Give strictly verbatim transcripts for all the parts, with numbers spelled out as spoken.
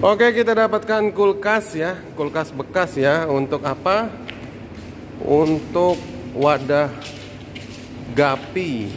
Oke, kita dapatkan kulkas ya, kulkas bekas ya. Untuk apa? Untuk wadah gapi.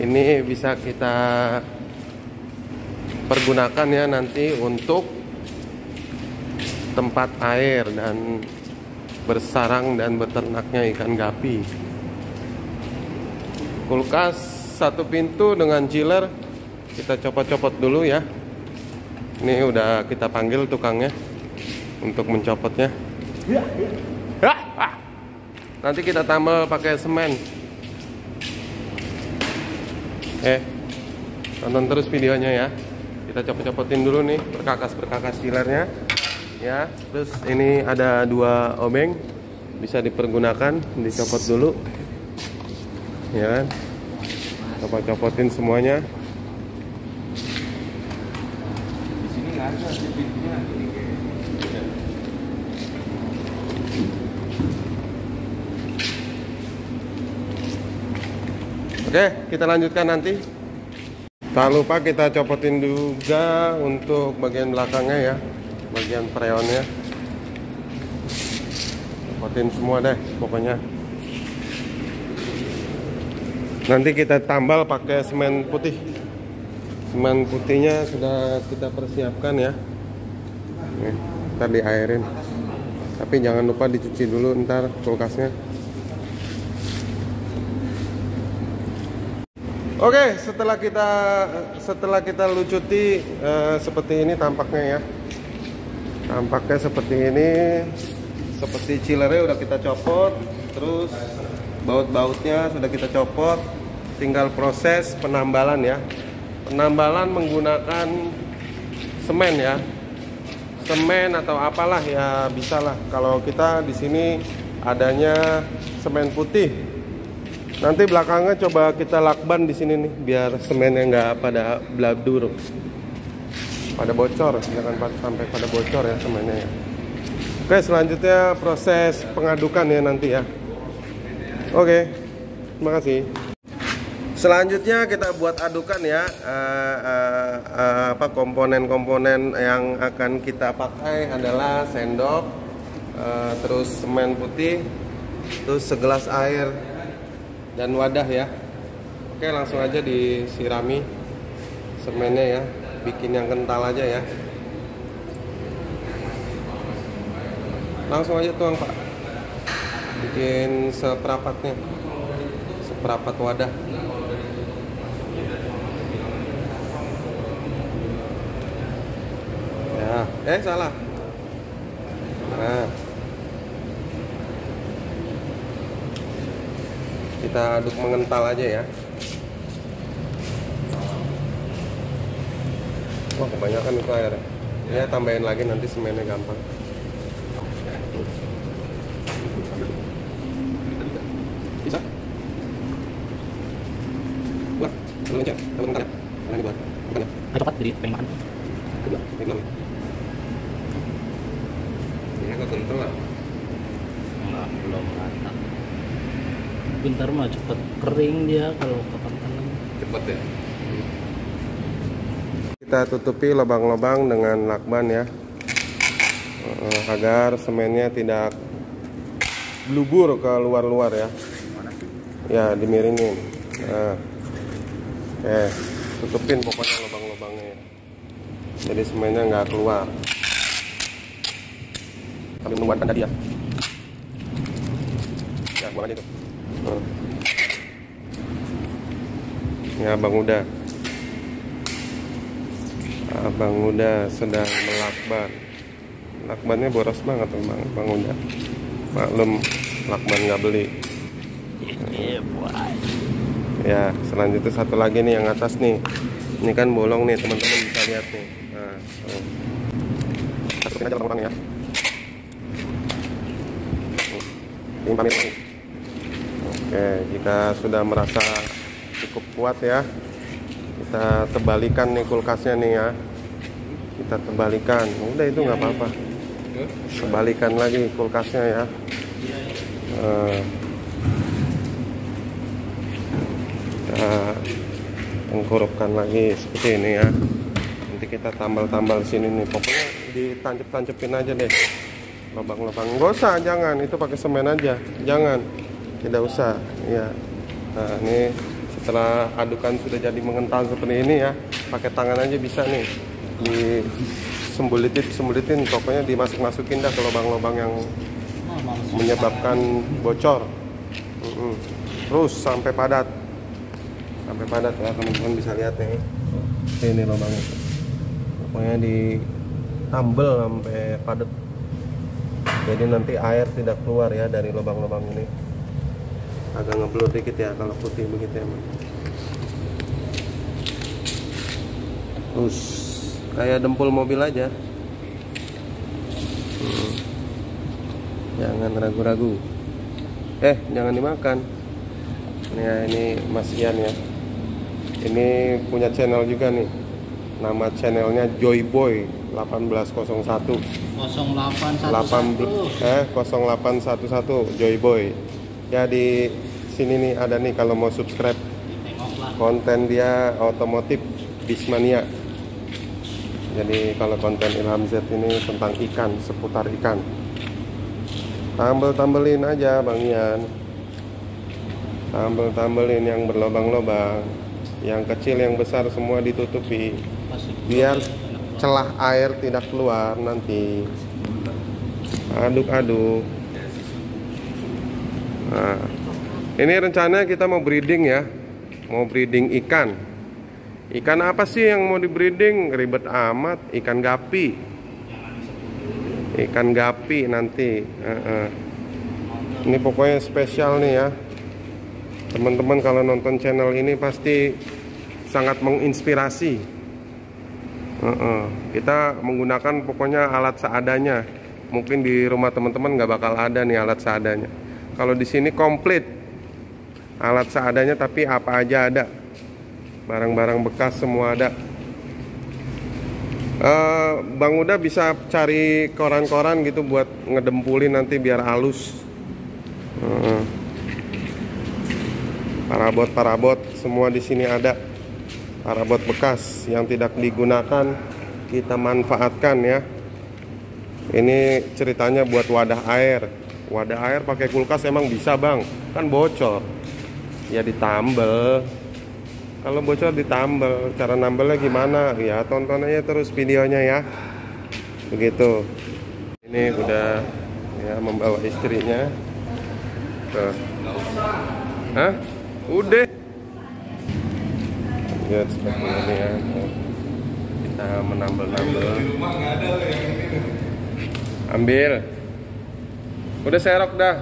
Ini bisa kita pergunakan ya nanti untuk tempat air dan bersarang dan beternaknya ikan gapi. Kulkas satu pintu dengan chiller. Kita copot-copot dulu ya. Ini udah kita panggil tukangnya untuk mencopotnya. Nanti kita tambal pakai semen. Eh, tonton terus videonya ya. Kita copot-copotin dulu nih perkakas-perkakas chillernya. Ya, terus ini ada dua obeng bisa dipergunakan, dicopot dulu. Ya kan? Copot-copotin semuanya. Oke, kita lanjutkan nanti. Tak lupa kita copotin juga untuk bagian belakangnya ya, bagian freonnya. Copotin semua deh pokoknya. Nanti kita tambal pakai semen putih. Semen putihnya sudah kita persiapkan ya. Nih, ntar diairin. Tapi jangan lupa dicuci dulu ntar kulkasnya. Oke, setelah kita setelah kita lucuti eh, seperti ini tampaknya ya. Tampaknya seperti ini, seperti chillernya udah kita copot, terus baut-bautnya sudah kita copot, tinggal proses penambalan ya. Penambalan menggunakan semen ya. Semen atau apalah ya bisalah. Kalau kita di sini adanya semen putih. Nanti belakangnya coba kita lakban di sini nih, biar semennya nggak pada blabdur, pada bocor, jangan sampai pada bocor ya semennya. Ya. Oke, selanjutnya proses pengadukan ya nanti ya. Oke, terima kasih. Selanjutnya kita buat adukan ya, uh, uh, uh, apa komponen-komponen yang akan kita pakai adalah sendok, uh, terus semen putih, terus segelas air. Dan wadah ya. Oke, langsung aja disirami semennya ya, bikin yang kental aja ya. Langsung aja tuang Pak, bikin seperapatnya, seperapat wadah. Ya, eh salah. Nah, kita aduk mengental aja ya. Wah, kebanyakan itu airnya. Ya, tambahin lagi nanti semennya gampang. Bisa? Buat, belum aja, temen kalian. Kalian buat, bukannya. Ayo cepat, jadi pengen makan. Kedua, ini belum. Ini agak kental lah. Nah, belum rata. Bentar mah cepet kering dia kalau kapan-kapan cepet ya. Kita tutupi lubang-lubang dengan lakban ya, agar semennya tidak blubur ke luar-luar ya. Ya, dimiringin. Nah. Oke, tutupin pokoknya lubang-lubangnya ya. Jadi semennya nggak keluar. Kami membuatkan tadi ya. Ya, buang aja tuh. Ya, Abang Uda Abang Uda sedang melakban. Lakbannya boros banget Bang, Bang Uda. Maklum, lakban nggak beli. Ya, selanjutnya satu lagi nih yang atas nih. Ini kan bolong nih, teman-teman bisa lihat nih. Nah, tuh. Masukin aja lubang ya. Ini pamit lagi. Oke, kita sudah merasa cukup kuat ya. Kita tebalikan nih kulkasnya nih ya. Kita tebalikan. Udah itu nggak apa-apa. Tebalikan lagi kulkasnya ya. Nah, kita tengkurupkan lagi seperti ini ya. nanti kita tambal-tambal sini nih, pokoknya ditancep-tancepin aja deh lubang-lubang. Nggak usah, jangan, itu pakai semen aja, jangan, tidak usah ya. Nah ini setelah adukan sudah jadi mengental seperti ini ya, pakai tangan aja bisa nih, disembulitin-sembulitin, pokoknya dimasuk-masukin dah ke lubang-lubang yang menyebabkan bocor terus sampai padat, sampai padat ya teman-teman, bisa lihat nih ini lubangnya, pokoknya ditambel sampai padat, jadi nanti air tidak keluar ya dari lubang-lubang ini. Agak ngeblur dikit ya kalau putih begitu emang. Terus kayak dempul mobil aja, hmm. jangan ragu-ragu, eh jangan dimakan. Nah ini Mas Ian ya, ini punya channel juga nih, nama channelnya Joy Boy delapan belas nol satu, nol delapan satu satu Joy Boy ya. Di sini nih ada nih, kalau mau subscribe konten dia otomotif Bismania. Jadi kalau konten Ilham Zed ini tentang ikan, seputar ikan, tambel-tambelin aja Bang Ian, tambel-tambelin yang berlobang-lobang, yang kecil yang besar semua ditutupi biar celah air tidak keluar. Nanti aduk-aduk. Nah, ini rencananya kita mau breeding ya, mau breeding ikan. Ikan apa sih yang mau di breeding? Ribet amat, ikan gapi. Ikan gapi nanti. Uh-uh. Ini pokoknya spesial nih ya, teman-teman. Kalau nonton channel ini pasti sangat menginspirasi. Uh-uh. Kita menggunakan pokoknya alat seadanya. Mungkin di rumah teman-teman nggak bakal ada nih alat seadanya. Kalau di sini komplit alat seadanya, tapi apa aja ada, barang-barang bekas semua ada. Uh, Bang Uda bisa cari koran-koran gitu buat ngedempulin nanti biar halus. Uh, parabot-parabot semua di sini ada, parabot bekas yang tidak digunakan kita manfaatkan ya. Ini ceritanya buat wadah air. Wadah air pakai kulkas emang bisa Bang, kan bocor ya, ditambel. Kalau bocor ditambel, cara nambelnya gimana ya, tonton aja terus videonya ya. Begitu. Ini udah ya membawa istrinya ke, hah? Udah lihat seperti ini ya, kita menambel-nambel, ambil. Udah serok dah.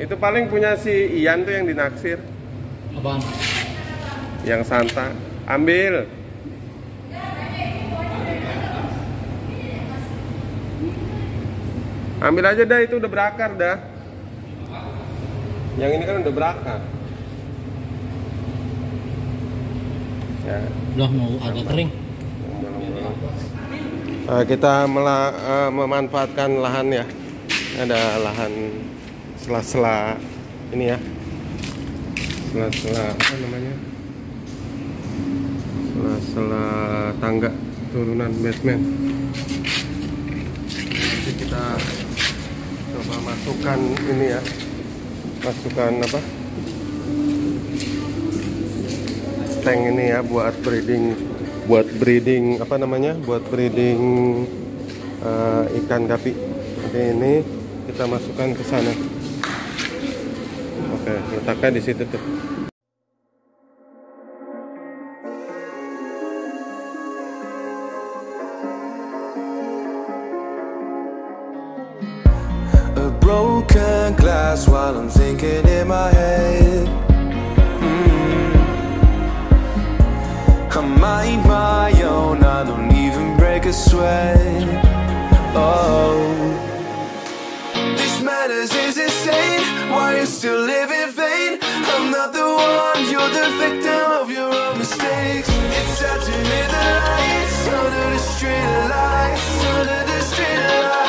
Itu paling punya si Ian tuh yang dinaksir. Abang. Yang Santa. Ambil. Ambil aja dah, itu udah berakar dah. Yang ini kan udah berakar. Ya. Udah mau agak kering. Nah, kita melah, uh, memanfaatkan lahan ya. Ada lahan sela-sela ini ya, sela-sela apa namanya, sela-sela tangga turunan basement. Nanti kita coba masukkan ini ya, masukkan apa, tank ini ya buat breeding, buat breeding apa namanya, buat breeding uh, ikan gapi. Jadi ini kita masukkan ke sana. Oke, letaknya di situ tuh. A broken glass while I'm thinking in my head. Mm. I mind my own, I don't even break a sweat. Oh. Is insane, why you still live in vain? I'm not the one, you're the victim of your own mistakes. It's time to hear the lights, under the street lights, under the street lights.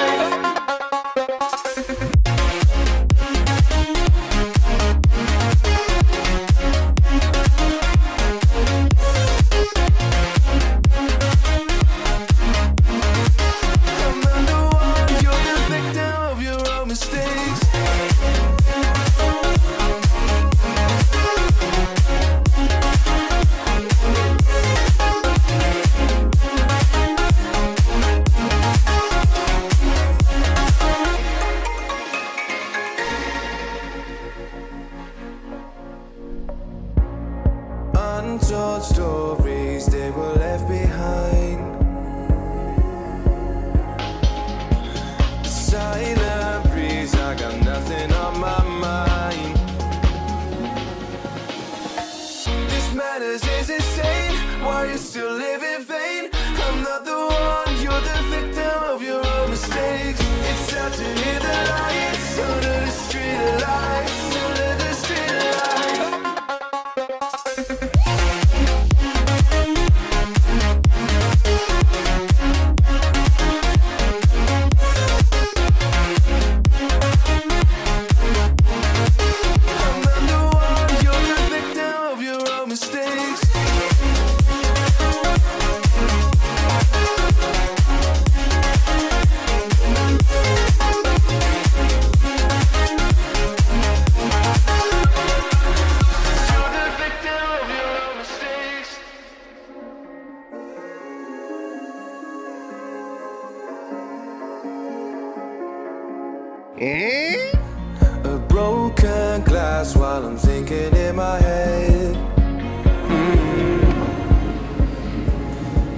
'Cause it's insane why you still live in vain. I'm not the one, you're the victim of your own mistakes. It's time to hear the light, so to the street of light, so to the street of light. A broken glass while I'm thinking in my head. Mm-hmm.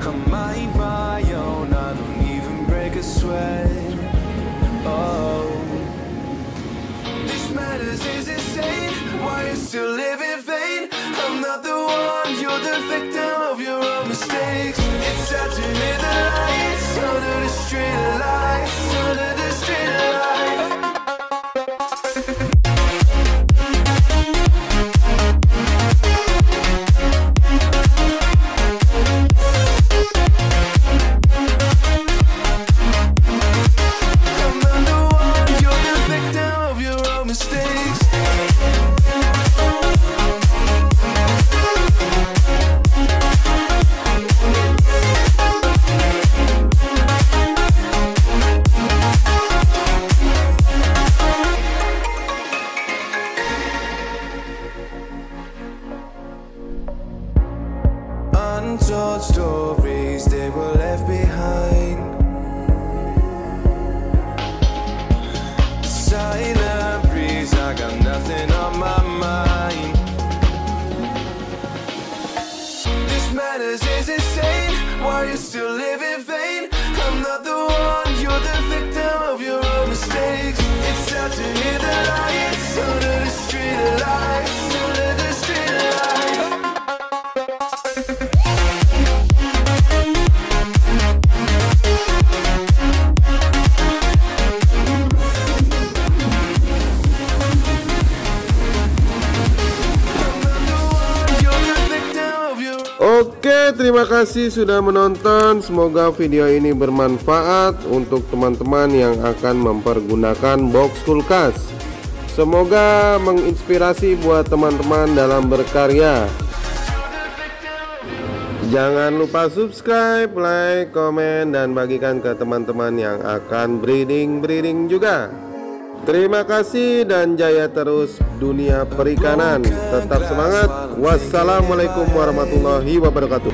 I mind my own, I don't even break a sweat. Oh, this matters is insane. Why you still live in vain? I'm not the one, you're the victim of your own mistakes. It's time to hear the lights, under the street lights, under the street lights. Untold stories they were left behind. Silent breeze, I got nothing on my mind. This matters is insane. Why you still live in vain? I'm not the one, you're the victim of your own mistakes. It's time to hear the lights, under the street of lights, under the street of lights. Oke, terima kasih sudah menonton. Semoga video ini bermanfaat untuk teman-teman yang akan mempergunakan box kulkas. Semoga menginspirasi buat teman-teman dalam berkarya. Jangan lupa subscribe, like, komen, dan bagikan ke teman-teman yang akan breeding-breeding juga. Terima kasih dan jaya terus dunia perikanan. Tetap semangat. Wassalamualaikum warahmatullahi wabarakatuh.